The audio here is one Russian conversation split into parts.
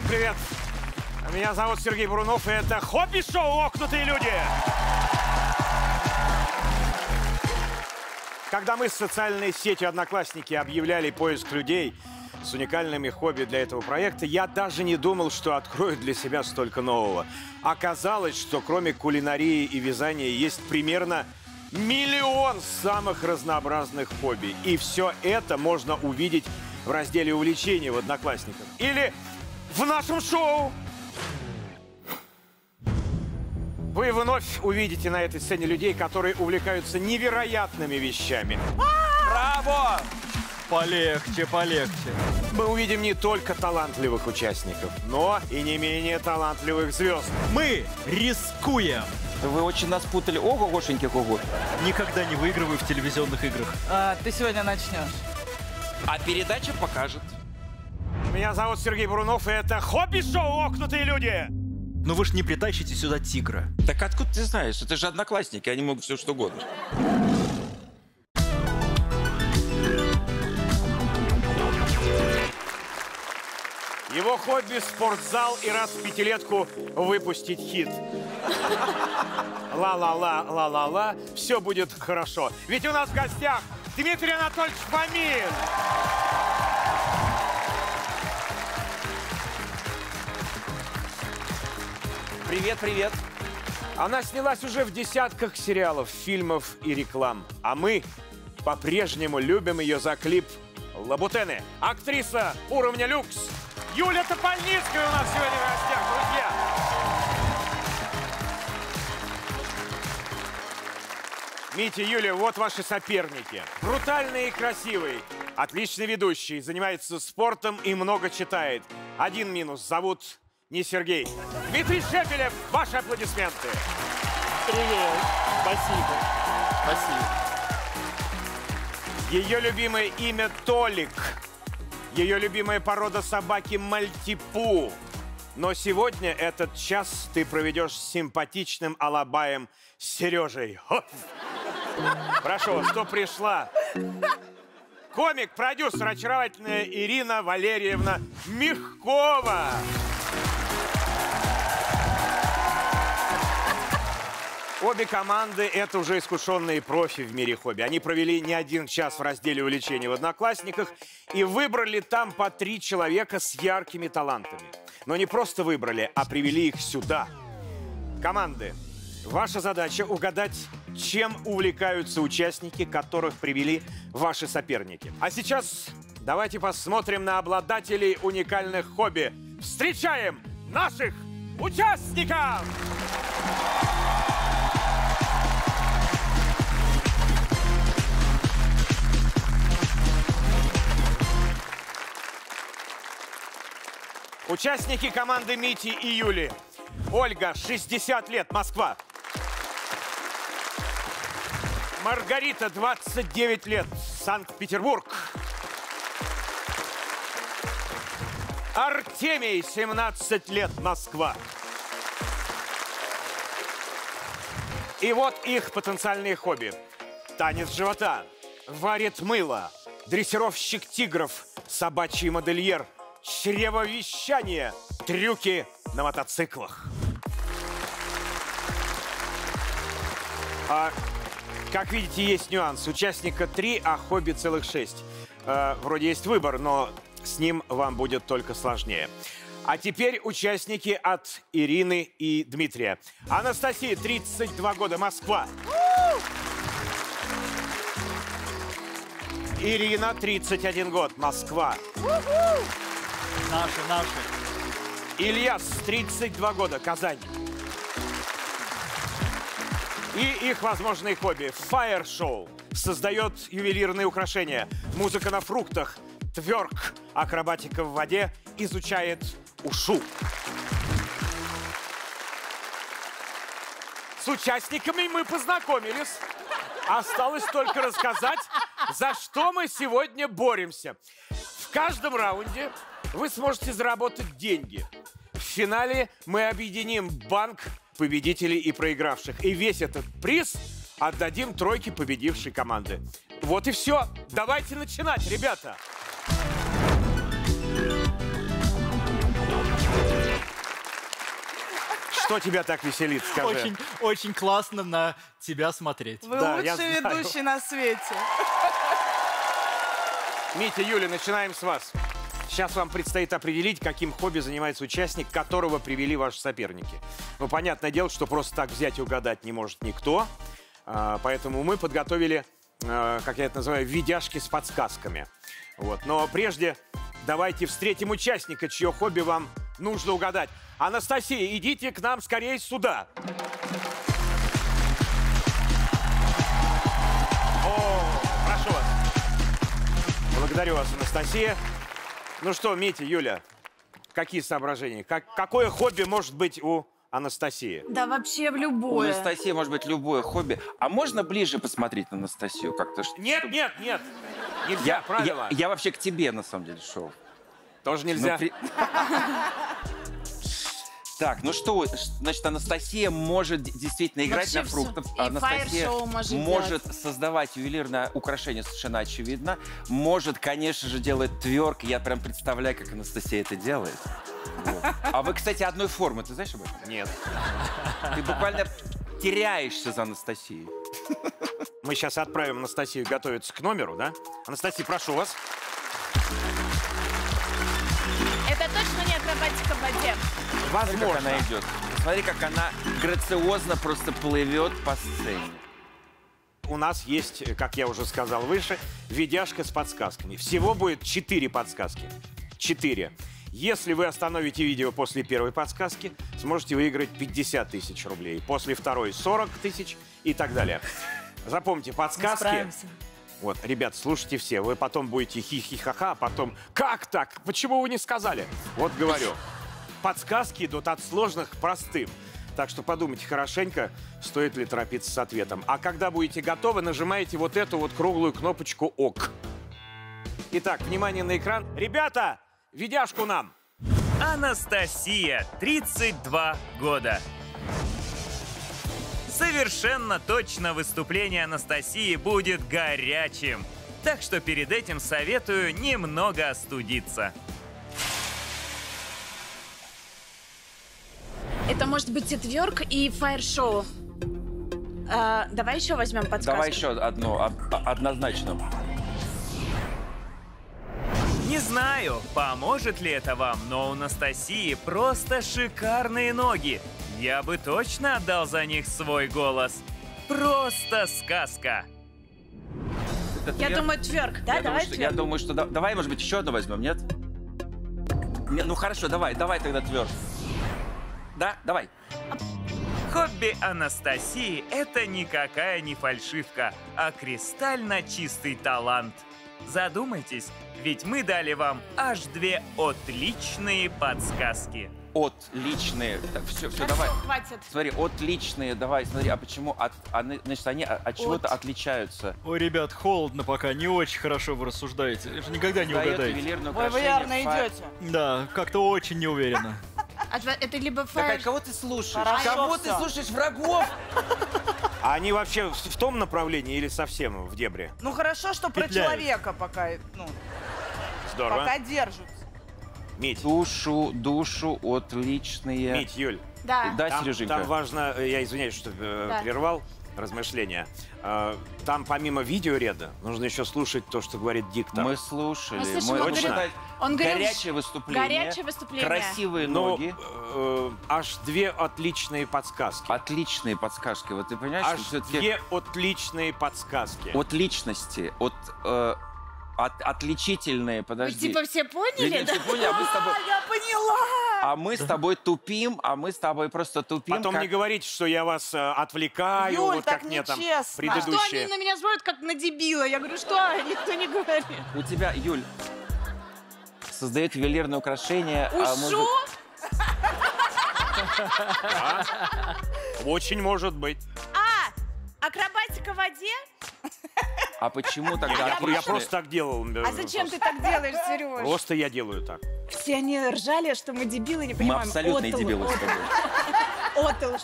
Всем привет! Меня зовут Сергей Бурунов, и это хобби-шоу «Окнутые люди». Когда мы с социальной сетью «Одноклассники» объявляли поиск людей с уникальными хобби для этого проекта, я даже не думал, что открою для себя столько нового. Оказалось, что кроме кулинарии и вязания есть примерно миллион самых разнообразных хобби. И все это можно увидеть в разделе «Увлечения» в «Одноклассниках» или в нашем шоу. Вы вновь увидите на этой сцене людей, которые увлекаются невероятными вещами. Браво! Полегче, полегче. Мы увидим не только талантливых участников, но и не менее талантливых звезд. Мы рискуем. Вы очень нас путали. Ого, Гошеньки, ого. Никогда не выигрываю в телевизионных играх. Ты сегодня начнешь. А передача покажет. Меня зовут Сергей Бурунов, и это хобби-шоу «Окнутые люди». Но вы ж не притащите сюда тигра. Так откуда ты знаешь? Это же «Одноклассники», они могут все что угодно. Его хобби – спортзал и раз в пятилетку выпустить хит. Ла-ла-ла, ла-ла-ла, все будет хорошо. Ведь у нас в гостях Дмитрий Анатольевич Фомин. Привет, привет. Она снялась уже в десятках сериалов, фильмов и реклам. А мы по-прежнему любим ее за клип «Лабутены». Актриса уровня люкс Юлия Топольницкая у нас сегодня в гостях, друзья. Митя, Юля, вот ваши соперники. Брутальный и красивый. Отличный ведущий, занимается спортом и много читает. Один минус, зовут... не Сергей. Дмитрий Шепелев, ваши аплодисменты. Привет. Спасибо. Спасибо. Ее любимое имя Толик. Ее любимая порода собаки мальтипу. Но сегодня этот час ты проведешь с симпатичным алабаем Сережей. Прошу вас, кто пришла? Комик, продюсер, очаровательная Ирина Валерьевна Мягкова. Обе команды – это уже искушенные профи в мире хобби. Они провели не один час в разделе «Увлечения» в «Одноклассниках» и выбрали там по 3 человека с яркими талантами. Но не просто выбрали, а привели их сюда. Команды, ваша задача – угадать, чем увлекаются участники, которых привели ваши соперники. А сейчас давайте посмотрим на обладателей уникальных хобби. Встречаем наших участников! Участники команды Мити и Юли. Ольга, 60 лет, Москва. Маргарита, 29 лет, Санкт-Петербург. Артемий, 17 лет, Москва. И вот их потенциальные хобби. Танец живота, варит мыло, дрессировщик тигров, собачий модельер, чревовещание, трюки на мотоциклах. Как видите, есть нюанс. Участника 3, а хобби целых 6. Вроде есть выбор, но с ним вам будет только сложнее. А теперь участники от Ирины и Дмитрия. Анастасия, 32 года, Москва. Ирина, 31 год, Москва. Наши, наши. Ильяс, 32 года, Казань. И их возможные хобби. Фаер-шоу. Создает ювелирные украшения. Музыка на фруктах. Тверк. Акробатика в воде. Изучает ушу. С участниками мы познакомились. Осталось только рассказать, за что мы сегодня боремся. В каждом раунде вы сможете заработать деньги. В финале мы объединим банк победителей и проигравших. И весь этот приз отдадим тройке победившей команды. Вот и все. Давайте начинать, ребята. Что тебя так веселит, скажи? Очень, очень классно на тебя смотреть. Вы да, лучший ведущий на свете. Митя, Юля, начинаем с вас. Сейчас вам предстоит определить, каким хобби занимается участник, которого привели ваши соперники. Ну, понятное дело, что просто так взять и угадать не может никто. Поэтому мы подготовили, как я это называю, видяшки с подсказками. Вот. Но прежде давайте встретим участника, чье хобби вам нужно угадать. Анастасия, идите к нам скорее сюда. О, прошу вас. Благодарю вас, Анастасия. Ну что, Митя, Юля, какие соображения? Какое хобби может быть у Анастасии? Да вообще в любое. У Анастасии может быть любое хобби. А можно ближе посмотреть на Анастасию как-то? Нет, чтобы... нет, нет. Нельзя, правило. Я вообще к тебе, на самом деле, шел. Тоже нельзя. Так, ну что, значит, Анастасия может действительно играть на фруктах. Анастасия может создавать ювелирное украшение, совершенно очевидно. Может, конечно же, делать тверк. Я прям представляю, как Анастасия это делает. Вот. А вы, кстати, одной формы. Ты знаешь об этом? Нет. Ты буквально теряешься за Анастасией. Мы сейчас отправим Анастасию готовиться к номеру, да? Анастасия, прошу вас. Это точно не акробатика в воде. Возможно. Как она идет. Смотри, как она грациозно просто плывет по сцене. У нас есть, как я уже сказал выше, видяшка с подсказками. Всего будет 4 подсказки. 4. Если вы остановите видео после первой подсказки, сможете выиграть 50 000 рублей. После второй 40 000 и так далее. Запомните, подсказки... Вот, ребят, слушайте все. Вы потом будете хихихаха, а потом... Как так? Почему вы не сказали? Вот говорю. Подсказки идут от сложных к простым. Так что подумайте хорошенько, стоит ли торопиться с ответом. А когда будете готовы, нажимаете вот эту вот круглую кнопочку «Ок». Итак, внимание на экран. Ребята, видяшку нам. Анастасия, 32 года. Совершенно точно выступление Анастасии будет горячим. Так что перед этим советую немного остудиться. Это может быть и тверк, и фаер-шоу. А, давай еще возьмем подсказку. Давай еще одно, однозначно. Не знаю, поможет ли это вам, но у Анастасии просто шикарные ноги. Я бы точно отдал за них свой голос. Просто сказка. Я думаю, тверк. Да, давай тверк. Я думаю, что... Давай, может быть, еще одну возьмем, нет? Ну хорошо, давай тогда тверк. Да, давай. Хобби Анастасии – это никакая не фальшивка, а кристально чистый талант. Задумайтесь, ведь мы дали вам аж 2 отличные подсказки. Отличные. Так, все, давай. Хватит. Смотри, отличные, давай, смотри, а почему значит, они от чего-то отличаются? Ой, ребят, холодно пока, не очень хорошо вы рассуждаете. Вы никогда не угадаете. Вы верно идете. Да, как-то очень неуверенно. Это либо фаер... Так, а кого ты слушаешь? Хорошо, кого все. Ты слушаешь? Врагов? А они вообще в том направлении или совсем в дебри? Ну хорошо, что петляют. Про человека пока, ну... Здорово. Пока держатся. Мить. Душу отличные. Мить, Юль. Да. Да, там, Сереженька? Там важно, я извиняюсь, что да. Прервал размышления. Там помимо видеоряда нужно еще слушать то, что говорит диктор. Мы слушали. Он говорил, горячее выступление. Красивые ноги. Аж 2 отличные подсказки. Отличные подсказки. Вот ты понимаешь, аж что 2 отличные подсказки. Отличности. Отличительные, подожди. Вы типа все поняли? Да? Я поняла! А мы с тобой тупим, просто тупим. Потом не говорите, что я вас отвлекаю. Юль, вот так как мне там предыдущие. А что они на меня смотрят, как на дебила? Я говорю, что? Никто не говорит. У тебя, Юль, создает ювелирное украшение. Ушу? Очень может быть. А, акробатика в воде? А почему тогда? Я просто так делал. А зачем ты так делаешь, Сереж? Просто я делаю так. Все они ржали, что мы дебилы, не понимаем. Мы абсолютные дебилы с тобой.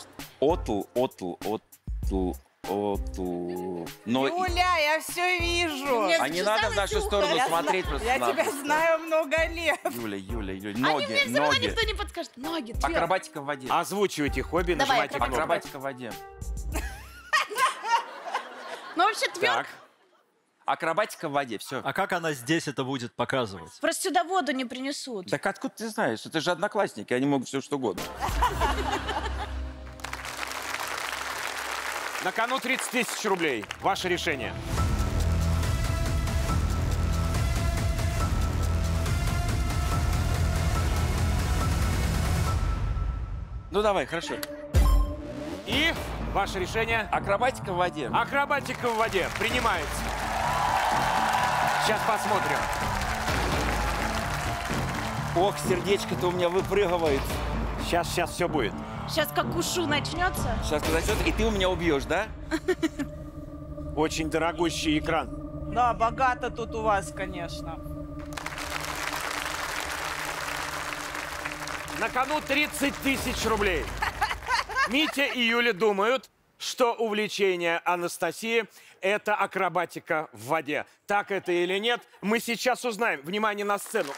Отл. Но... Юля, я все вижу. А не надо в нашу сторону смотреть просто. Я тебя знаю много лет. Юля, ноги, ноги. Никто не подскажет. Ноги, акробатика в воде. Озвучивайте хобби, нажимайте кнопку. Акробатика в воде. Ну вообще тверк. Акробатика в воде, все. А как она здесь это будет показывать? Просто сюда воду не принесут. Так откуда ты знаешь? Это же одноклассники, они могут все что угодно. На кону 30 000 рублей. Ваше решение. Ну давай, хорошо. И ваше решение? Акробатика в воде. Акробатика в воде. Принимается. Сейчас посмотрим. Ох, сердечко-то у меня выпрыгивает. Сейчас все будет. Сейчас как ушу начнется. Сейчас начнется, и ты у меня убьешь, да? Очень дорогущий экран. Да, богато тут у вас, конечно. На кону 30 000 рублей. Митя и Юля думают, что увлечение Анастасии – это акробатика в воде. Так это или нет, мы сейчас узнаем. Внимание на сцену.